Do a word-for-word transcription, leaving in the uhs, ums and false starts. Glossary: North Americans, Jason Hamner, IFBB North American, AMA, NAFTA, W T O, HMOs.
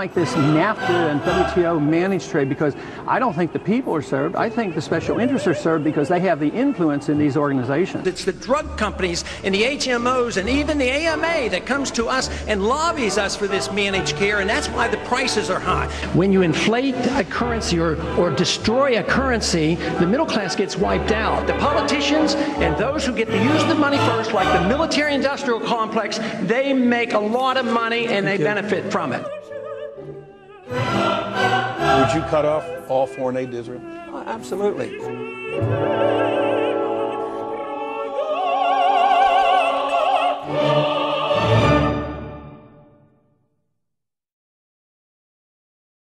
like this NAFTA and W T O managed trade because I don't think the people are served. I think the special interests are served because they have the influence in these organizations. It's the drug companies and the H M Os and even the A M A that comes to us and lobbies us for this managed care, and that's why the prices are high. When you inflate a currency or, or destroy a currency, the middle class gets wiped out. The politicians and those who get to use the money first, like the military-industrial complex, they make a lot of money and they benefit from it. Would you cut off all foreign aid to Israel? Absolutely.